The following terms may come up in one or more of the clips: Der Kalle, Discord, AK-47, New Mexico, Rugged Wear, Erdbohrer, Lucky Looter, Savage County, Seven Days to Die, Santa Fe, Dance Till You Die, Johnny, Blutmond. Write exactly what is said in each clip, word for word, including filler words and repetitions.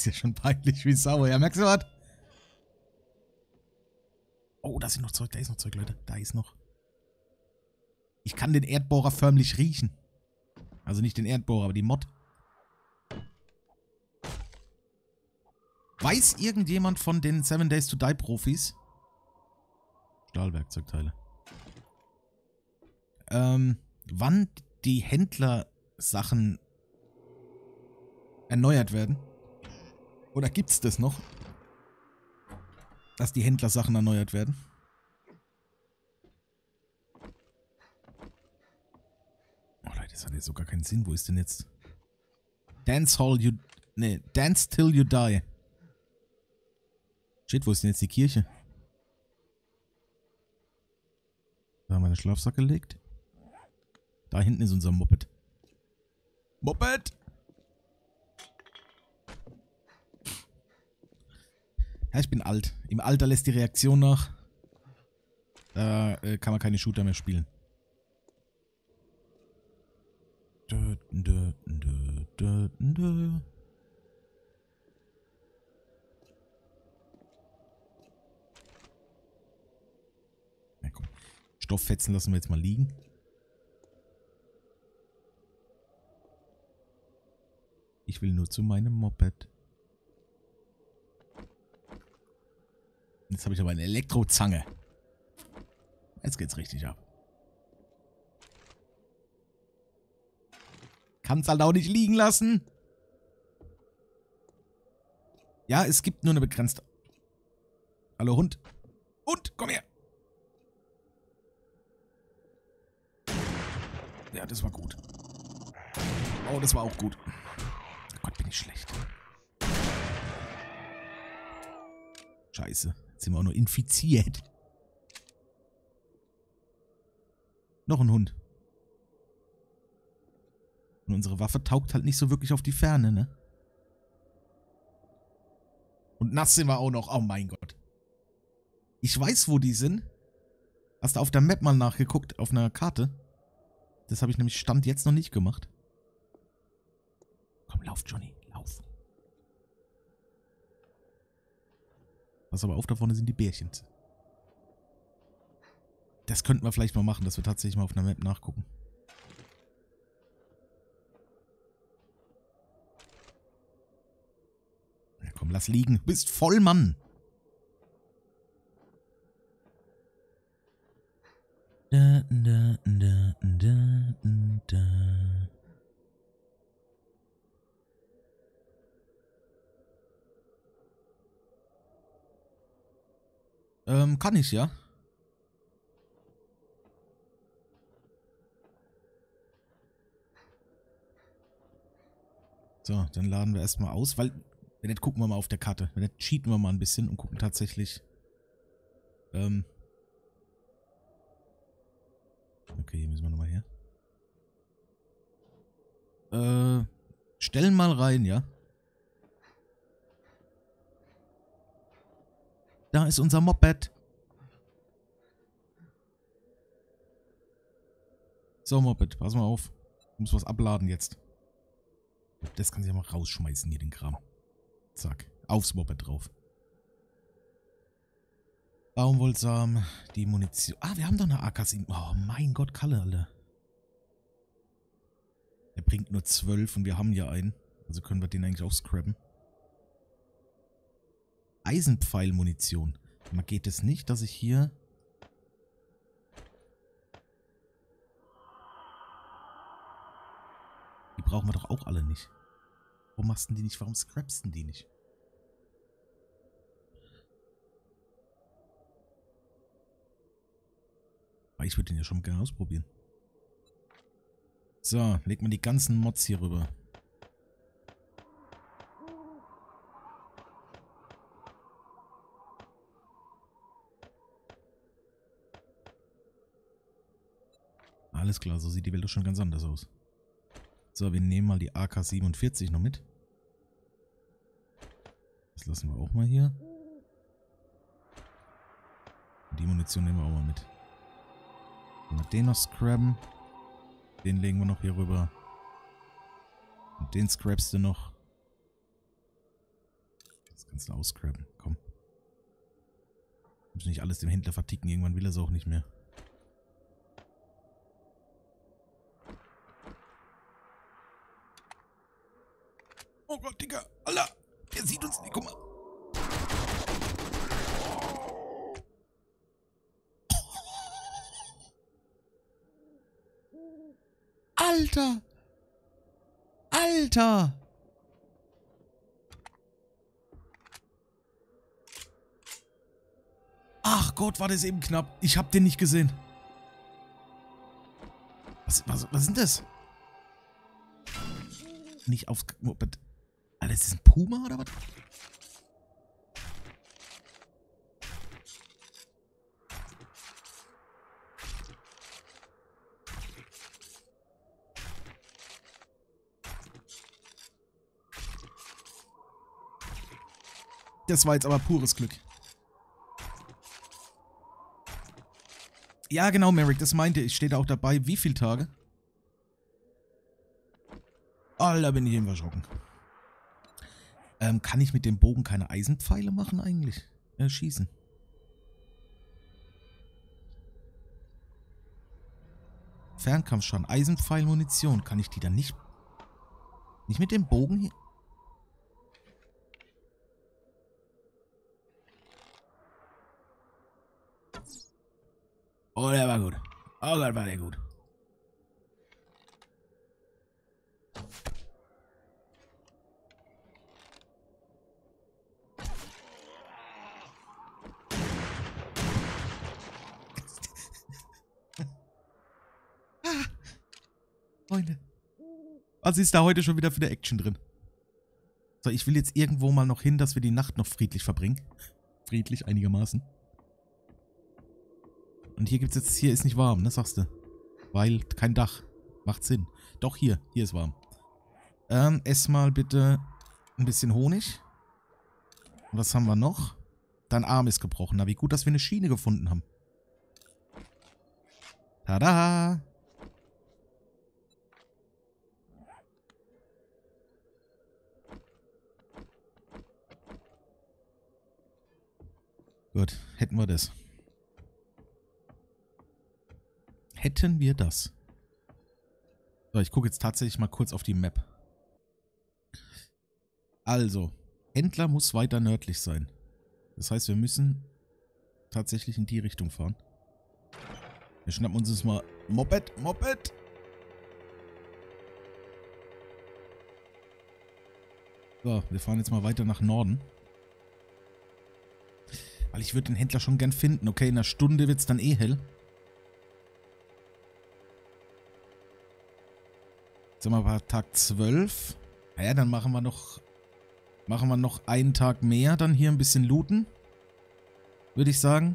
Ist ja schon peinlich wie Sau. Ja, merkst du was? Oh, da ist noch Zeug, da ist noch Zeug, Leute. Da ist noch. Ich kann den Erdbohrer förmlich riechen. Also nicht den Erdbohrer, aber die Mod. Weiß irgendjemand von den Seven Days to Die Profis? Stahlwerkzeugteile. Ähm, wann die Händlersachen erneuert werden? Oder gibt's das noch? Dass die Händlersachen erneuert werden? Oh Leute, das hat ja so gar keinen Sinn. Wo ist denn jetzt? Dance Hall you... Ne, Dance Till You Die. Shit, wo ist denn jetzt die Kirche? Da haben wir den Schlafsack gelegt. Da hinten ist unser Moped. Moped! Ja, ich bin alt. Im Alter lässt die Reaktion nach. Da äh, kann man keine Shooter mehr spielen. Dö, dö, dö, dö, dö. Stofffetzen lassen wir jetzt mal liegen. Ich will nur zu meinem Moped. Jetzt habe ich aber eine Elektrozange. Jetzt geht's richtig ab. Kann's halt auch nicht liegen lassen. Ja, es gibt nur eine begrenzte... Hallo Hund. Hund, komm her. Ja, das war gut. Oh, das war auch gut. Oh Gott, bin ich schlecht. Scheiße. Jetzt sind wir auch nur infiziert. Noch ein Hund. Und unsere Waffe taugt halt nicht so wirklich auf die Ferne, ne? Und nass sind wir auch noch. Oh mein Gott. Ich weiß, wo die sind. Hast du auf der Map mal nachgeguckt? Auf einer Karte? Das habe ich nämlich Stand jetzt noch nicht gemacht. Komm, lauf, Johnny, lauf. Pass aber auf, da vorne sind die Bärchen. Das könnten wir vielleicht mal machen, dass wir tatsächlich mal auf einer Map nachgucken. Ja, komm, lass liegen. Du bist voll, Mann. Da, da, da, da, da. Ähm, kann ich, ja? So, dann laden wir erstmal aus, weil, wenn nicht, gucken wir mal auf der Karte. Wenn nicht, cheaten wir mal ein bisschen und gucken tatsächlich, ähm, okay, hier müssen wir nochmal her. Äh, stellen mal rein, ja? Da ist unser Moped. So, Moped, pass mal auf. Ich muss was abladen jetzt. Das kann sich ja mal rausschmeißen hier, den Kram. Zack, aufs Moped drauf. Baumwollsamen, die Munition. Ah, wir haben doch eine A K sieben. Oh mein Gott, Kalle, alle. Er bringt nur zwölf und wir haben ja einen. Also können wir den eigentlich auch scrappen. Eisenpfeilmunition. Man geht es nicht, dass ich hier... Die brauchen wir doch auch alle nicht. Warum machst du die nicht? Warum scrappst du die nicht? Ich würde den ja schon gerne ausprobieren. So, legt man die ganzen Mods hier rüber. Alles klar, so sieht die Welt doch schon ganz anders aus. So, wir nehmen mal die A K siebenundvierzig noch mit. Das lassen wir auch mal hier. Die Munition nehmen wir auch mal mit. Den noch scrabben. Den legen wir noch hier rüber. Und den scrabst du noch. Kannst du ausgraben, komm. Kannst nicht alles dem Händler verticken, irgendwann will er es auch nicht mehr. Oh Gott, Digga, Alter, der sieht uns nicht, guck mal. Alter! Alter! Ach Gott, war das eben knapp. Ich hab den nicht gesehen. Was, was, was sind das? Nicht aufs... Alter, ist das ein Puma oder was? Das war jetzt aber pures Glück. Ja, genau, Merrick, das meinte ich. Steht da auch dabei, wie viele Tage? Alter, bin ich eben erschrocken. Ähm, kann ich mit dem Bogen keine Eisenpfeile machen eigentlich? Ja, schießen. Fernkampfschaden, Eisenpfeil, Munition. Kann ich die dann nicht... Nicht mit dem Bogen hier... Oh, der war gut. Oh Gott, war der gut. Ah, Freunde. Was ist da heute schon wieder für eine Action drin? So, ich will jetzt irgendwo mal noch hin, dass wir die Nacht noch friedlich verbringen. Friedlich einigermaßen. Und hier gibt's jetzt, hier ist nicht warm, ne, sagst du? Weil kein Dach. Macht Sinn. Doch hier, hier ist warm. Ähm, ess mal bitte ein bisschen Honig. Und was haben wir noch? Dein Arm ist gebrochen. Na, wie gut, dass wir eine Schiene gefunden haben. Tada! Gut, hätten wir das. Hätten wir das. So, ich gucke jetzt tatsächlich mal kurz auf die Map. Also, Händler muss weiter nördlich sein. Das heißt, wir müssen tatsächlich in die Richtung fahren. Wir schnappen uns jetzt mal Moped, Moped. So, wir fahren jetzt mal weiter nach Norden. Weil ich würde den Händler schon gern finden. Okay, in einer Stunde wird es dann eh hell. Jetzt haben wir bei Tag zwölf. Naja, dann machen wir noch machen wir noch einen Tag mehr. Dann hier ein bisschen looten. Würde ich sagen.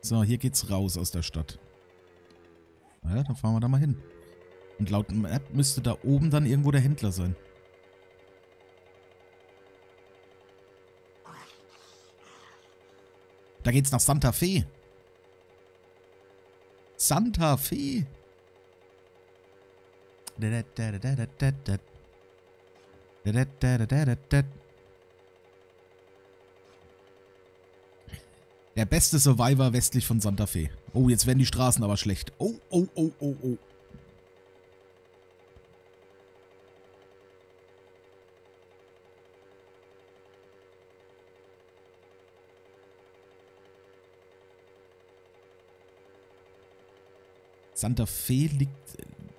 So, hier geht's raus aus der Stadt. Naja, dann fahren wir da mal hin. Und laut Map müsste da oben dann irgendwo der Händler sein. Da geht's nach Santa Fe. Santa Fe. Der beste Survivor westlich von Santa Fe. Oh, jetzt werden die Straßen aber schlecht. Oh, oh, oh, oh, oh. Santa Fe liegt...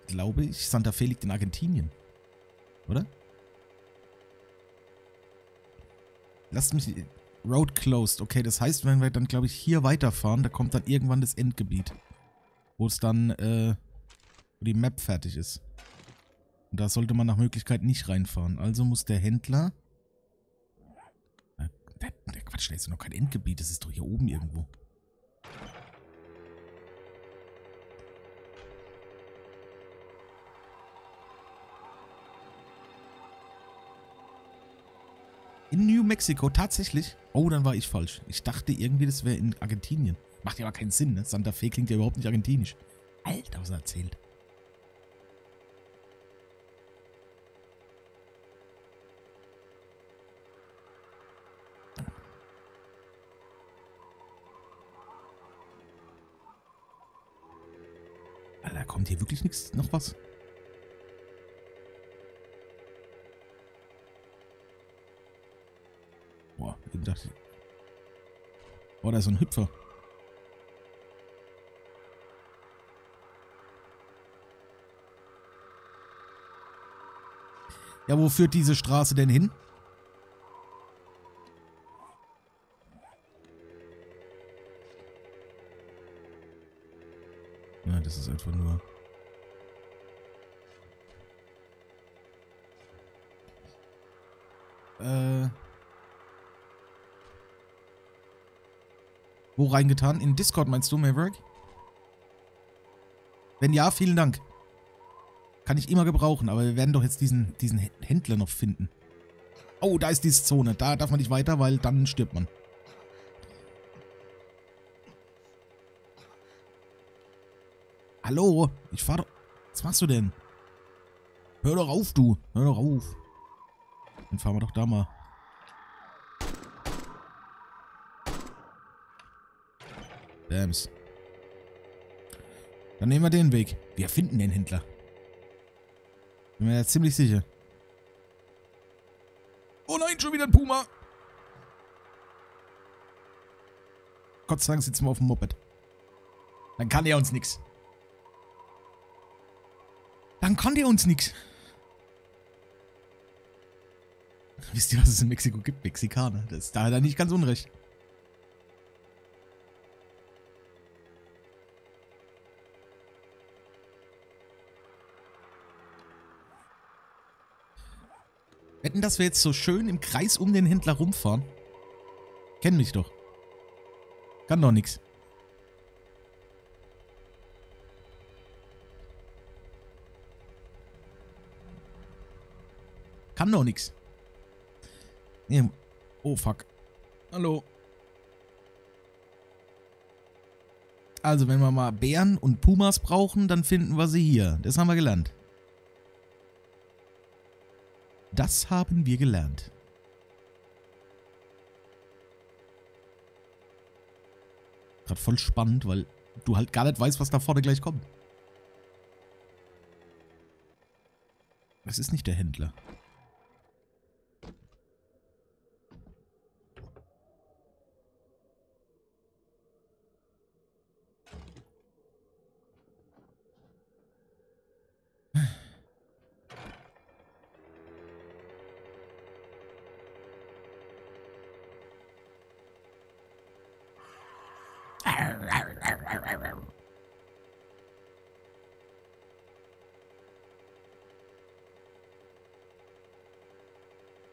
Glaube ich, Santa Fe liegt in Argentinien. Oder? Lasst mich... Road closed. Okay, das heißt, wenn wir dann, glaube ich, hier weiterfahren, da kommt dann irgendwann das Endgebiet. Wo es dann, äh... wo die Map fertig ist. Und da sollte man nach Möglichkeit nicht reinfahren. Also muss der Händler... Der, der Quatsch, da ist noch kein Endgebiet. Das ist doch hier oben irgendwo. In New Mexico, tatsächlich. Oh, dann war ich falsch. Ich dachte irgendwie, das wäre in Argentinien. Macht ja aber keinen Sinn, ne? Santa Fe klingt ja überhaupt nicht argentinisch. Alter, was er erzählt. da kommt hier wirklich nichts, noch was? Boah, eben dachte ich... Boah, da ist so ein Hüpfer. Ja, wo führt diese Straße denn hin? Na, das ist einfach nur... Äh... Wo reingetan? In Discord meinst du, Maverick? Wenn ja, vielen Dank. Kann ich immer gebrauchen, aber wir werden doch jetzt diesen, diesen Händler noch finden. Oh, da ist diese Zone. Da darf man nicht weiter, weil dann stirbt man. Hallo? Ich fahr doch... Was machst du denn? Hör doch auf, du. Hör doch auf. Dann fahren wir doch da mal. Dams. Dann nehmen wir den Weg. Wir finden den Händler. Bin mir ja ziemlich sicher. Oh nein, schon wieder ein Puma! Gott sei Dank sitzen wir auf dem Moped. Dann kann der uns nix. Dann kann der uns nix. Wisst ihr, was es in Mexiko gibt? Mexikaner. Das ist da dann nicht ganz unrecht. Wetten, dass wir jetzt so schön im Kreis um den Händler rumfahren? Kenn mich doch. Kann doch nix. Kann doch nix. Nee. Oh, fuck. Hallo. Also, wenn wir mal Bären und Pumas brauchen, dann finden wir sie hier. Das haben wir gelernt. Das haben wir gelernt. Gerade voll spannend, weil du halt gar nicht weißt, was da vorne gleich kommt. Das ist nicht der Händler.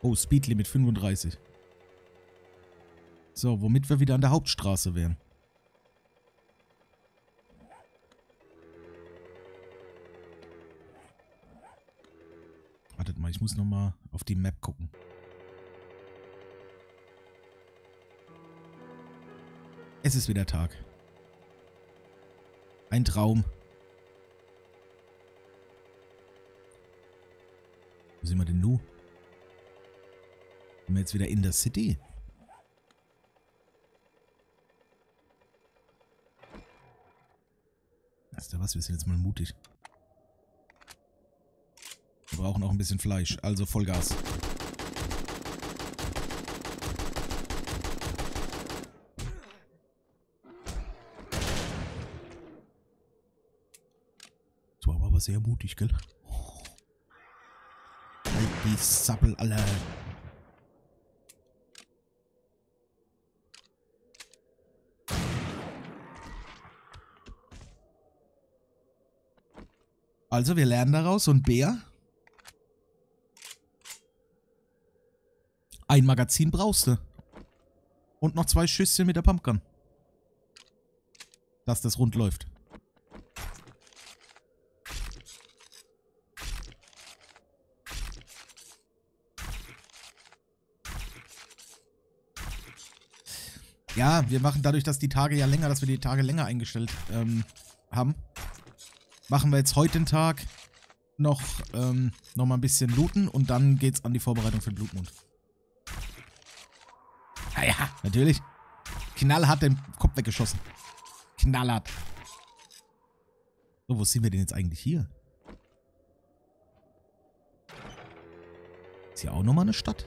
Oh, Speedlimit fünfunddreißig. So, womit wir wieder an der Hauptstraße wären. Wartet mal, ich muss nochmal auf die Map gucken. Es ist wieder Tag. Ein Traum. Wo sind wir denn nun? Sind wir jetzt wieder in der City? Weißt du was? Wir sind jetzt mal mutig. Wir brauchen auch ein bisschen Fleisch, also Vollgas. Das war aber sehr mutig, gell? Oh. Halt die Sappel, alle. Also, wir lernen daraus, so ein Bär. Ein Magazin brauchst du. Und noch zwei Schüsschen mit der Pumpgun. Dass das rund läuft. Ja, wir machen dadurch, dass die Tage ja länger, dass wir die Tage länger eingestellt ähm, haben. Machen wir jetzt heute den Tag noch, ähm, noch mal ein bisschen looten und dann geht's an die Vorbereitung für den Blutmond. Naja, natürlich. Knallhart den Kopf weggeschossen. Knallhart. So, wo sind wir denn jetzt eigentlich hier? Ist hier auch nochmal eine Stadt?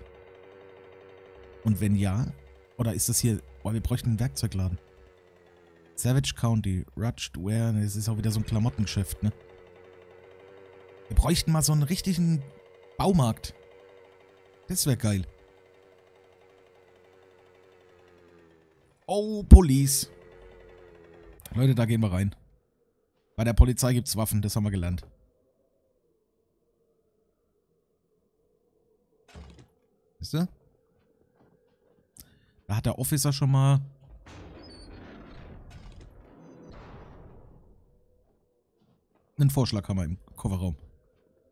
Und wenn ja, oder ist das hier... Boah, wir bräuchten einen Werkzeugladen. Savage County, Rugged Wear, das ist auch wieder so ein Klamottengeschäft, ne? Wir bräuchten mal so einen richtigen Baumarkt. Das wäre geil. Oh, Police. Leute, da gehen wir rein. Bei der Polizei gibt's Waffen, das haben wir gelernt. Wisst ihr? Da hat der Officer schon mal... einen Vorschlaghammer im Kofferraum.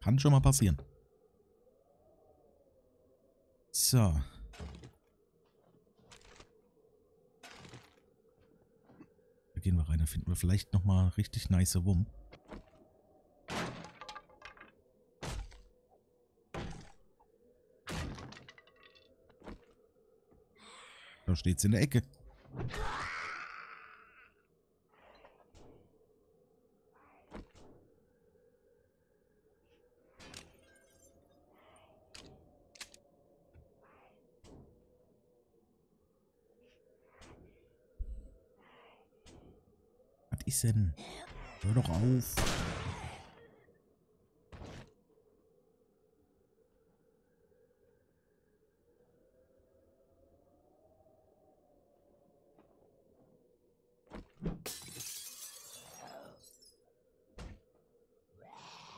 Kann schon mal passieren. So. Da gehen wir rein, da finden wir vielleicht nochmal richtig nice Wumm. Da steht's in der Ecke. Was ist denn? Hör doch auf.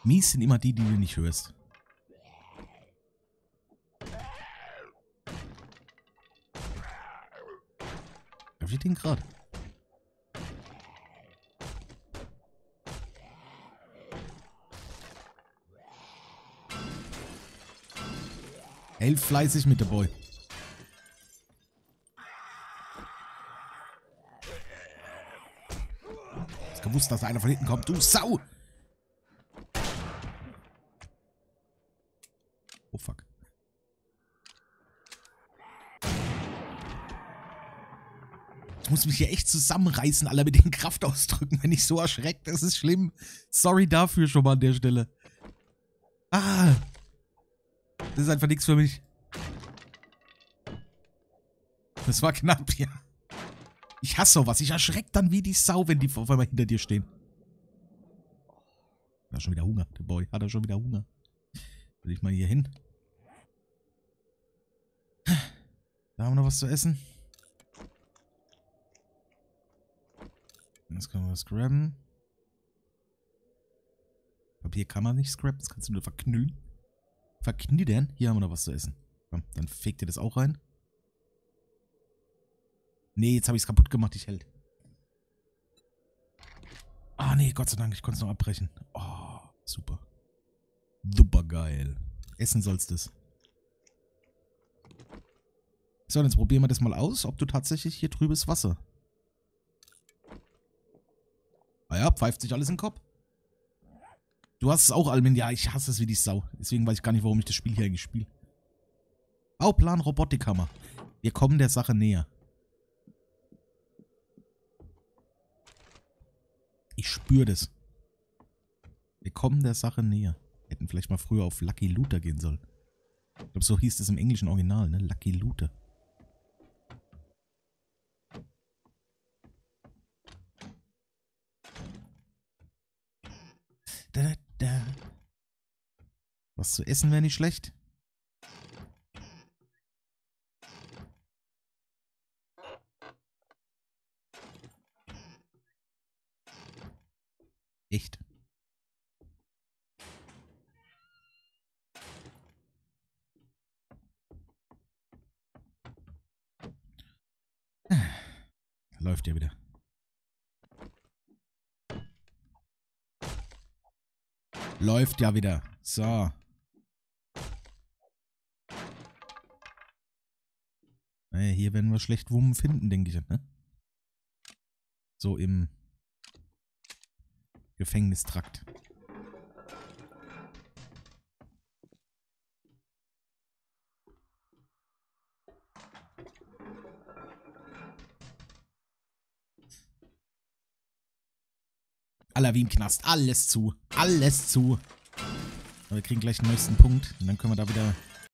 Mies sind immer die, die du nicht hörst. Darf ich den gerade? Helf fleißig mit der Boy. Ich hab gewusst, dass einer von hinten kommt. Du Sau! Oh fuck. Ich muss mich hier echt zusammenreißen, Alter, mit den Kraftausdrücken, wenn ich so erschreckt. Das ist schlimm. Sorry dafür schon mal an der Stelle. Ah! Das ist einfach nichts für mich. Das war knapp, ja. Ich hasse sowas. Ich erschrecke dann wie die Sau, wenn die auf einmal hinter dir stehen. Hat er schon wieder Hunger, der Boy. Hat er schon wieder Hunger. Will ich mal hier hin. Da haben wir noch was zu essen. Jetzt können wir was grabben. Papier kann man nicht scrappen. Das kannst du nur verknüllen. Verknittern. Hier haben wir noch was zu essen. Komm, dann fegt ihr das auch rein. Nee, jetzt habe ich es kaputt gemacht, ich Held. Ah, nee, Gott sei Dank, ich konnte es noch abbrechen. Oh, super. Super geil. Essen sollst du es. So, jetzt probieren wir das mal aus, ob du tatsächlich hier trübes Wasser. Ah ja, pfeift sich alles in den Kopf. Du hast es auch, Almin. Ja, ich hasse es wie die Sau. Deswegen weiß ich gar nicht, warum ich das Spiel hier eigentlich spiele. Bauplan Robotikhammer. Wir kommen der Sache näher. Ich spüre das. Wir kommen der Sache näher. Hätten vielleicht mal früher auf Lucky Looter gehen sollen. Ich glaube, so hieß das im englischen Original, ne? Lucky Looter. Da, da. Was zu essen wäre nicht schlecht. Echt. Läuft ja wieder. Läuft ja wieder. So. Naja, hier werden wir schlecht Wummen finden, denke ich, ne? So im Gefängnistrakt. Aller wie im Knast. Alles zu. Alles zu. Aber wir kriegen gleich den nächsten Punkt. Und dann können wir da wieder